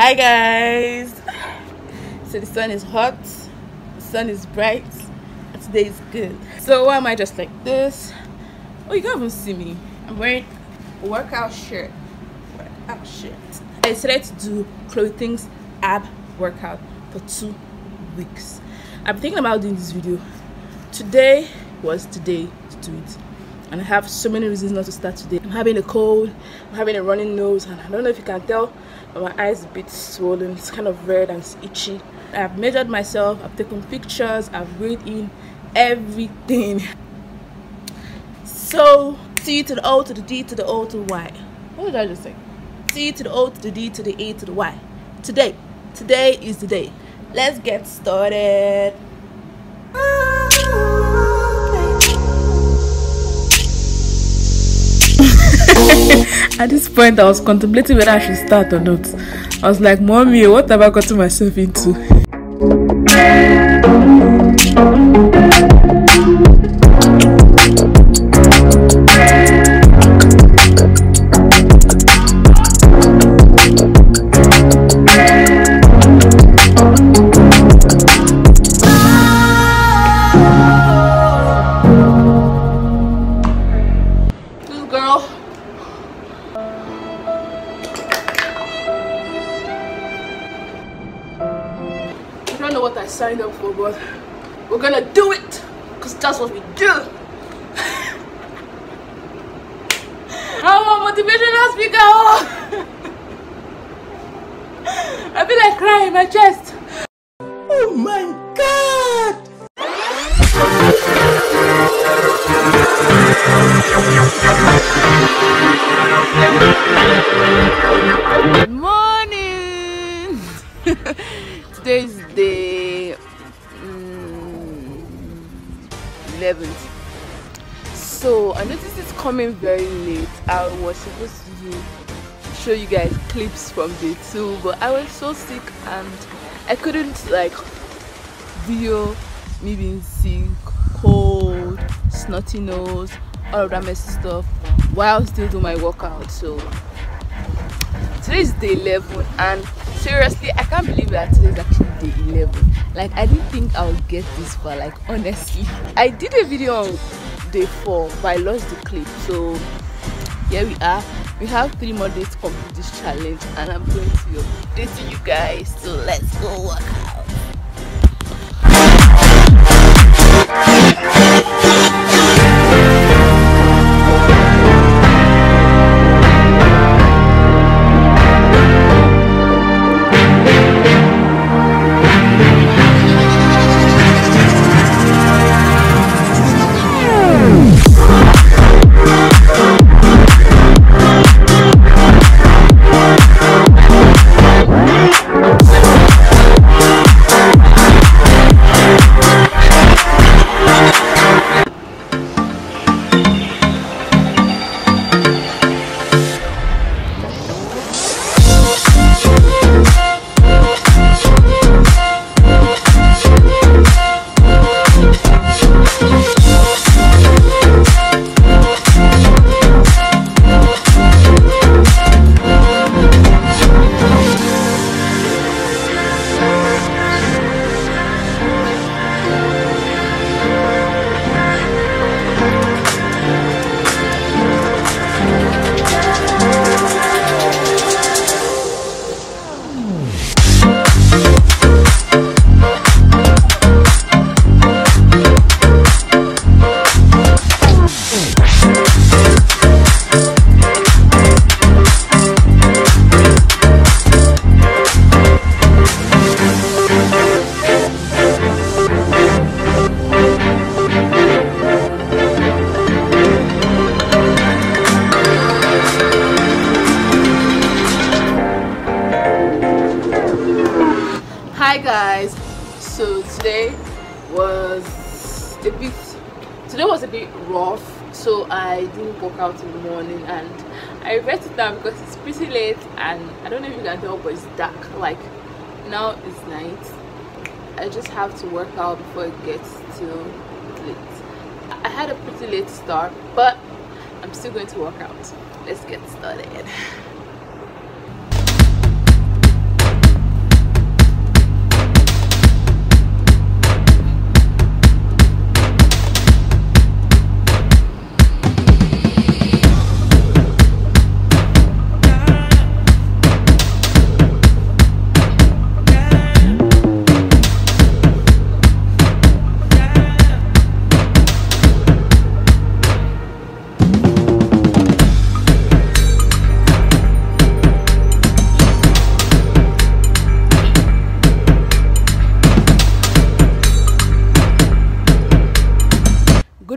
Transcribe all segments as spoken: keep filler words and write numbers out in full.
Hi guys, so the sun is hot, the sun is bright, and today is good. So why am I just like this? Oh, you can't even see me. I'm wearing a workout shirt. Workout shirt. I decided to do Chloe Ting's ab workout for two weeks. I'm thinking about doing this video. Today was today to do it. And I have so many reasons not to start today. I'm having a cold, I'm having a running nose, and I don't know if you can tell, but my eyes are a bit swollen. It's kind of red and it's itchy. I've measured myself, I've taken pictures, I've weighed in everything. So, T to the O to the D to the O to the Y. What did I just say? T to the O to the D to the A to the Y. Today. Today is the day. Let's get started. At this point, I was contemplating whether I should start or not. I was like, Mommy, what have I gotten myself into? Signed up for, but we're gonna do it because that's what we do. I'm a motivational speaker. Oh. I feel like crying in my chest. Oh my god! Morning. Today's day. eleventh. So I noticed it's coming very late. I was supposed to do, show you guys clips from day two, but I was so sick and I couldn't like video me being sick, cold, snotty nose, all of that messy stuff while still doing my workout. So today is day eleven, and seriously I can't believe that today is actually day eleven. Like, I didn't think I would get this far, like, honestly. I did a video on day four, but I lost the clip. So here we are. We have three more days to complete this challenge, and I'm going to update you guys. So let's go work out. Guys, so today was a bit today was a bit rough, so I didn't work out in the morning and I regret it now because it's pretty late and I don't know if you can tell, but it's dark. Like, now it's night. I just have to work out before it gets too late. I had a pretty late start, but I'm still going to walk out. Let's get started.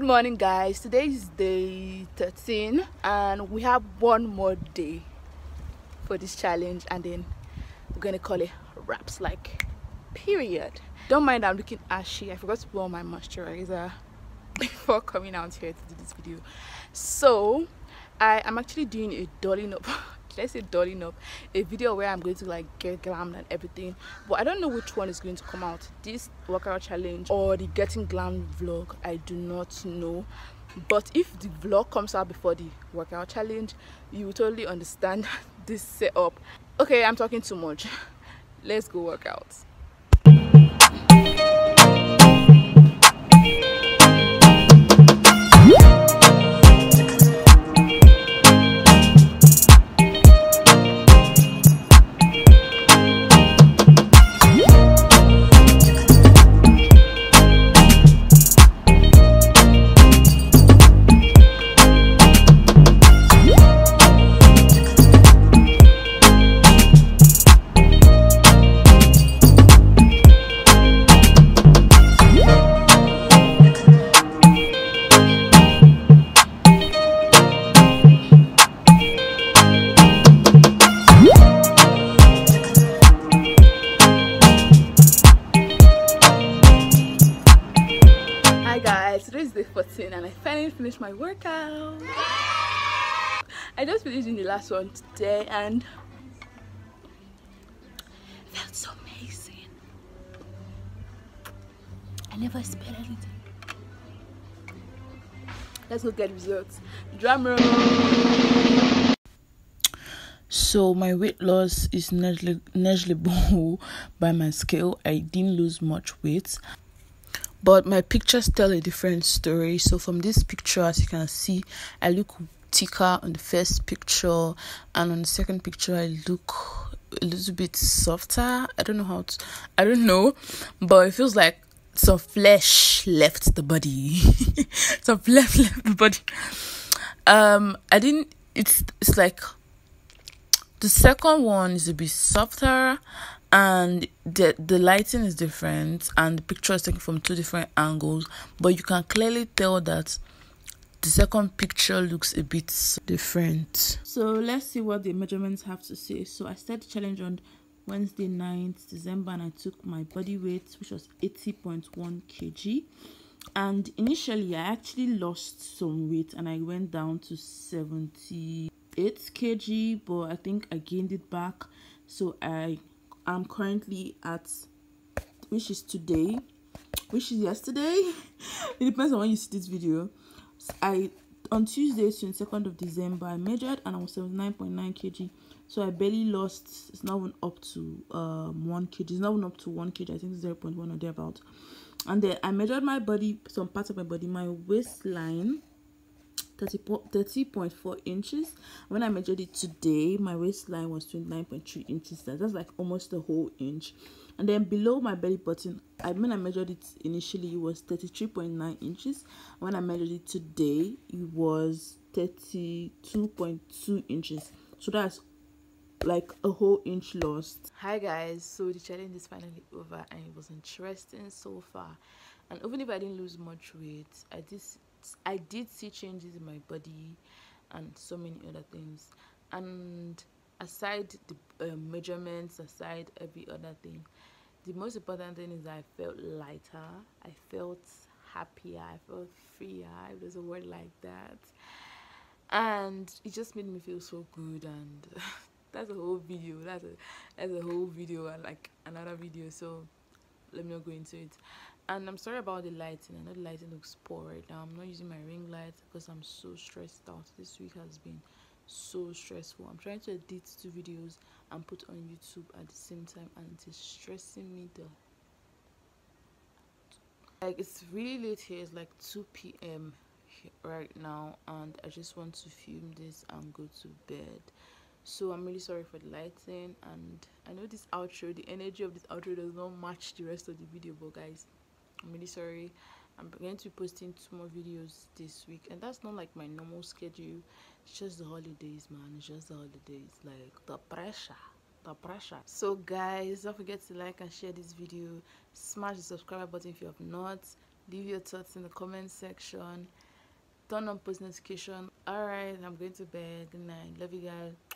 Morning guys, today is day thirteen and we have one more day for this challenge and then we're gonna call it wraps, like period. Don't mind I'm looking ashy. I forgot to put on my moisturizer before coming out here to do this video, so I am actually doing a dolling up let's say dolling up a video where I'm going to like get glammed and everything, but I don't know which one is going to come out, this workout challenge or the getting glammed vlog. I do not know, but if the vlog comes out before the workout challenge you will totally understand this setup. Okay, I'm talking too much. Let's go work out. And I finally finished my workout. Yay! I just finished in the last one today and it felt so amazing. I never expected anything. Let's go get results. Drum roll. So my weight loss is negligible by my scale. I didn't lose much weight, but my pictures tell a different story. So from this picture, as you can see, I look thicker on the first picture, and on the second picture I look a little bit softer. I don't know how to, I don't know, but it feels like some flesh left the body. Some flesh left the body. Um, I didn't, it's, it's like the second one is a bit softer, and the the lighting is different and the picture is taken from two different angles, but you can clearly tell that the second picture looks a bit different. So let's see what the measurements have to say. So I started the challenge on Wednesday ninth December and I took my body weight, which was eighty point one kilograms, and initially I actually lost some weight and I went down to seventy-eight kilograms, but I think I gained it back. So I I'm currently at, which is today, which is yesterday. It depends on when you see this video. So I on Tuesday, twenty-second of December, I measured and I was seventy-nine point nine kilograms. So I barely lost. It's not even up to um one kg. It's not even up to one kg. I think it's zero point one or thereabout. And then I measured my body, some parts of my body, my waistline. thirty point four inches. When I measured it today, my waistline was twenty-nine point three inches. That's like almost a whole inch. And then below my belly button, I mean, I measured it initially, it was thirty-three point nine inches. When I measured it today, it was thirty-two point two inches. So that's like a whole inch lost. Hi guys, so the challenge is finally over and it was interesting so far. And even if I didn't lose much weight, I just I did see changes in my body and so many other things, and aside the uh, measurements, aside every other thing, the most important thing is that I felt lighter, I felt happier, I felt freer, if there's a word like that, and it just made me feel so good. And that's a whole video, that's a, that's a whole video and like another video, so let me not go into it. And I'm sorry about the lighting. I know the lighting looks poor right now. I'm not using my ring light because I'm so stressed out. This week has been so stressful. I'm trying to edit two videos and put on YouTube at the same time, and it is stressing me the like it's really late here. It's like two p m right now, and I just want to film this and go to bed. So I'm really sorry for the lighting, and I know this outro, the energy of this outro does not match the rest of the video, but guys, I'm really sorry. I'm going to be posting two more videos this week, and that's not like my normal schedule. It's just the holidays, man. It's just the holidays, like the pressure, the pressure. So guys, don't forget to like and share this video. Smash the subscribe button if you have not. Leave your thoughts in the comment section. Turn on post notification. All right, I'm going to bed. Good night. Love you guys.